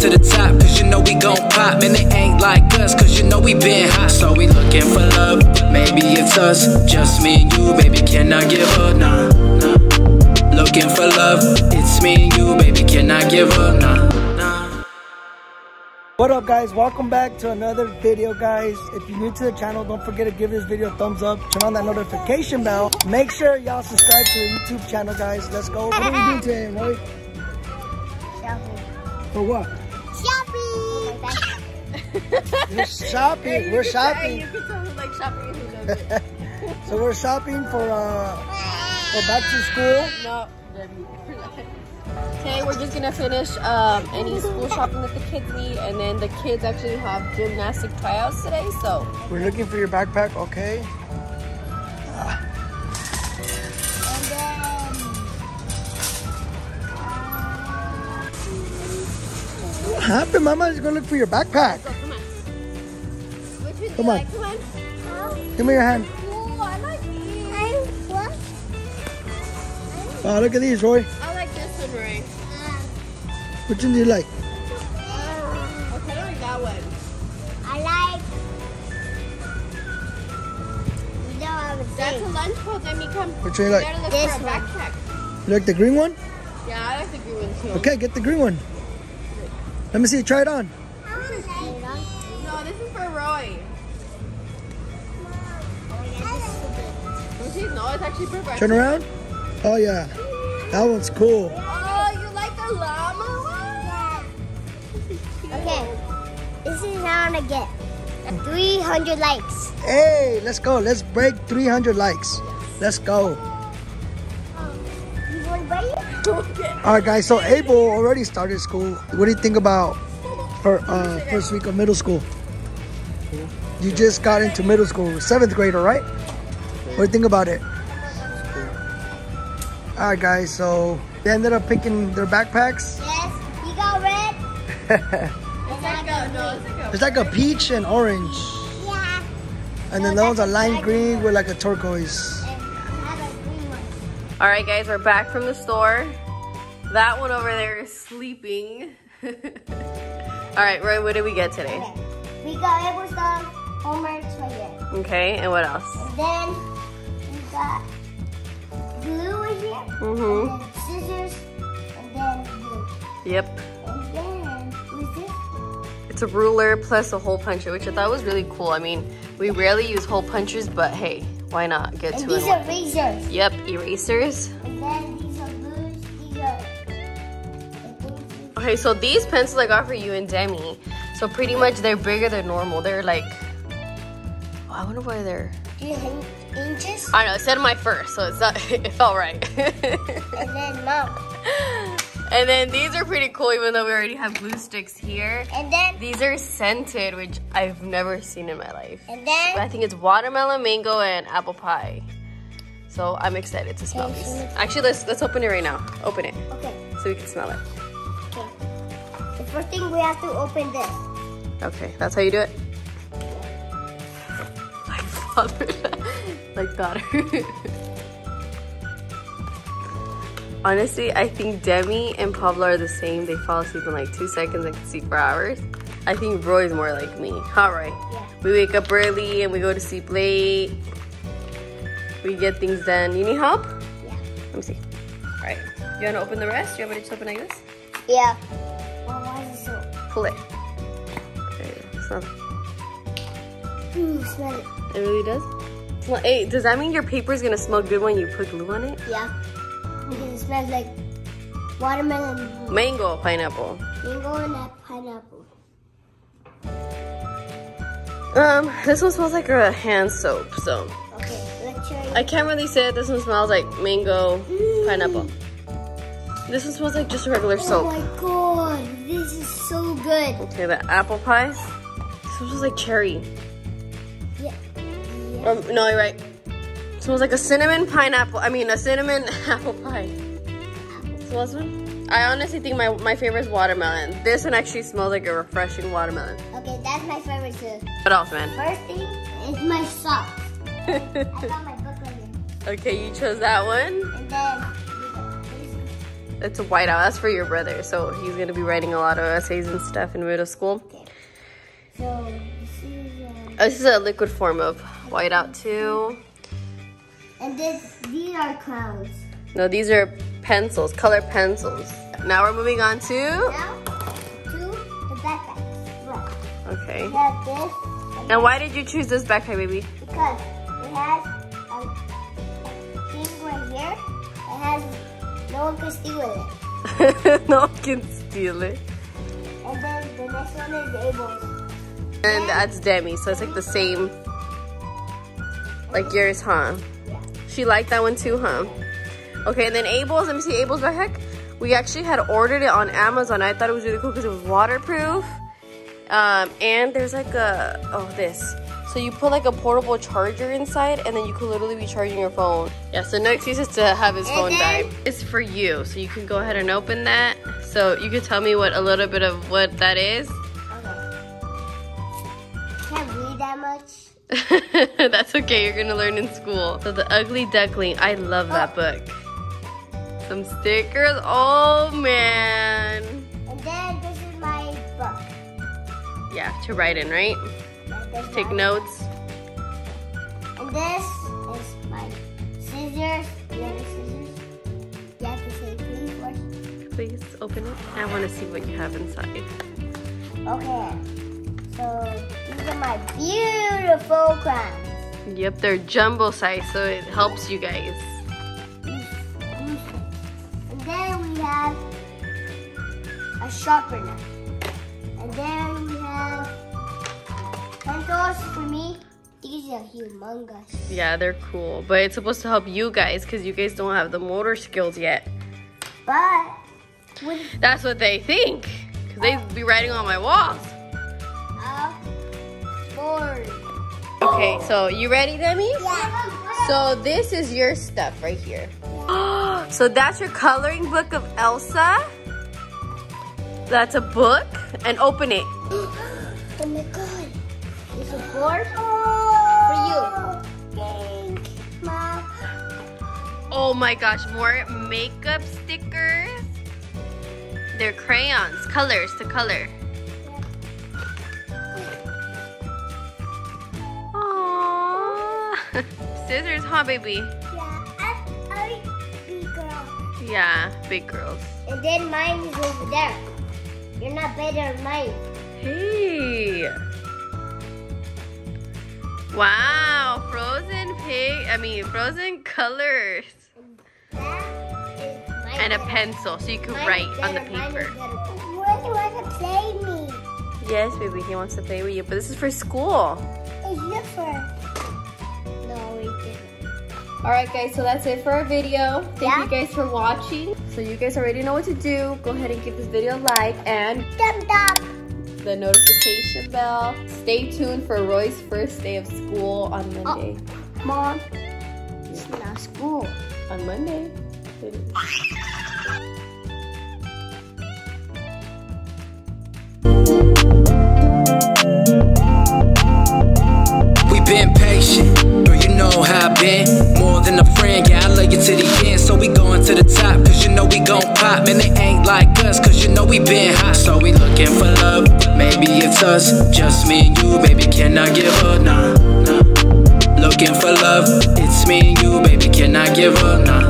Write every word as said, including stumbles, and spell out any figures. to the top, cause you know we gon' pop. And it ain't like us, cause you know we been hot. So we looking for love, maybe it's us, just me and you, baby, can I give up? Nah, nah. Looking for love, it's me and you, baby, can I give up? Nah, nah. What up, guys? Welcome back to another video, guys. If you're new to the channel, don't forget to give this video a thumbs up, turn on that notification bell. Make sure y'all subscribe to the YouTube channel, guys. Let's go. What are we doing today, Roy? For what? Shopping! We're shopping! We're shopping! You can tell who likes shopping and who doesn't. So we're shopping for, uh, for back to school. No, today we're just gonna finish um, any school shopping that the kids need, and then the kids actually have gymnastic tryouts today, so. We're looking for your backpack, okay? Ah. Happen, Mama is gonna look for your backpack. Go, come on. Which come, on. Like? Come on. Oh. Give me your hand. Oh, I like these. I, what? I like oh, look at these, Roy. I like this one, Roy. Uh, Which one do you like? Uh, okay, I like that one. I like. We don't have a thing. That's a lunch bowl, Demi. Come. Which one you like? Gotta look this for a one. Backpack. You like the green one? Yeah, I like the green one too. Okay, get the green one. Let me see you try it on. I want to try it on. No, this is for Roy. No, it's actually for breakfast. Turn around. Oh, yeah. That one's cool. Oh, you like the llama one? Yeah. Okay. This is how I'm going to get three hundred likes. Hey, let's go. Let's break three hundred likes. Let's go. Okay. All right, guys. So Abel already started school. What do you think about her uh, first week of middle school? You just got into middle school, seventh grader, right? What do you think about it? All right, guys. So they ended up picking their backpacks. Yes, you got red. it's, like a, no, it's, like it's like a peach and orange. Yeah. And then no, those are lime green with like a turquoise. All right, guys, we're back from the store. That one over there is sleeping. All right, Roy, what did we get today? Okay. We got Abel's dog, Homer's right here. Okay, and what else? And then we got glue right here. Mm-hmm. And then scissors, and then glue. Yep. And then, what's this? It's a ruler plus a hole puncher, which I thought was really cool. I mean, we rarely use hole punchers, but hey. Why not get and to these it? These are erasers. Yep, erasers. And then these are blues, these are... Okay, so these pencils I got for you and Demi. So pretty much they're bigger than normal. They're like... Oh, I wonder why they're... Inches? I know, it said my first, so it's not, it felt right. And then mom. And then these are pretty cool, even though we already have glue sticks here. And then these are scented, which I've never seen in my life. And then I think it's watermelon, mango, and apple pie. So I'm excited to smell these. Actually, let's let's open it right now. Open it. Okay. So we can smell it. Okay. The first thing we have to open this. Okay, that's how you do it. Like father, like daughter. Honestly, I think Demi and Pablo are the same. They fall asleep in like two seconds and can sleep for hours. I think Roy's more like me. Huh, Roy? Yeah. We wake up early and we go to sleep late. We get things done. You need help? Yeah. Let me see. All right. You want to open the rest? You want me to just open like this? Yeah. Well, why is it so? Pull it. Okay. Smell it. Ooh, smell it. It really does? Well, hey, does that mean your paper is going to smell good when you put glue on it? Yeah. Because it smells like watermelon, mango, pineapple. Mango and pineapple. Um, this one smells like a hand soap, so. Okay, let's try it. I can't really say that this one smells like mango, mm. pineapple. This one smells like just a regular soap. Oh my god, this is so good. Okay, the apple pies. This one smells like cherry. Yeah. yeah. Or, no, you're right. Smells like a cinnamon pineapple, I mean a cinnamon apple pie. Smells one? I honestly think my, my favorite is watermelon. This one actually smells like a refreshing watermelon. Okay, that's my favorite too. What else, man? First thing is my socks. I got my book on it. Okay, you chose that one. And then, it's a whiteout. That's for your brother. So he's gonna be writing a lot of essays and stuff in middle school. So this is a, this is a liquid form of whiteout too. And this, these are clowns. No, these are pencils, color pencils. Now we're moving on to. Now to the backpacks. Look. Okay. We have this. Now, why did you choose this backpack, baby? Because it has a thing right here. It has, no one can steal it. No one can steal it. And then the next one is Abel's. And then that's Demi. So it's like the same, like yours, huh? She liked that one too, huh? Okay, and then Abel's, let me see Abel's backpack. We actually had ordered it on Amazon. I thought it was really cool because it was waterproof. Um, and there's like a, oh, this. So you put like a portable charger inside and then you could literally be charging your phone. Yeah, so no excuses to have his phone die. It's for you, so you can go ahead and open that. So you can tell me what a little bit of what that is. Okay. Can't read that much. That's okay, you're gonna learn in school. So The Ugly Duckling, I love that book. Some stickers, oh man. And then this is my book. Yeah, to write in, right? Like Take notes. And this is my scissors. You have the scissors? You have to say please first. Please open it. I wanna see what you have inside. Okay. So these are my beautiful crayons. Yep, they're jumbo size, so it helps you guys. And then we have a sharpener. And then we have pencils for me. These are humongous. Yeah, they're cool, but it's supposed to help you guys because you guys don't have the motor skills yet. But when, that's what they think, because they'd uh, be writing on my walls. Okay, so you ready, Demi? Yeah. So this is your stuff right here. Yeah. So that's your coloring book of Elsa. That's a book. And open it. Oh my god. It's a board oh, for you. Thanks, Mom. Oh my gosh, more makeup stickers. They're crayons, colors to color. Scissors, huh, baby? Yeah, I'm, I'm big girl. Yeah, big girls. And then mine is over there. You're not better than mine. Hey. Wow, frozen pig. I mean, frozen colors. That is mine. And a better. Pencil, so you can mine write better, on the paper. What do you want to play me? Yes, baby, he wants to play with you, but this is for school. It's not for. Alright guys, so that's it for our video. Thank yeah. you guys for watching. So you guys already know what to do. Go ahead and give this video a like and thumbs up the notification bell. Stay tuned for Roy's first day of school on Monday. Oh, Mom, it's not school. On Monday. We've been patient. Know how I've been, more than a friend, yeah, I love you to the end, so we going to the top, cause you know we gon' pop, and they ain't like us, cause you know we been hot, so we looking for love, maybe it's us, just me and you, baby, can I give up, nah, nah, looking for love, it's me and you, baby, can I give up, nah.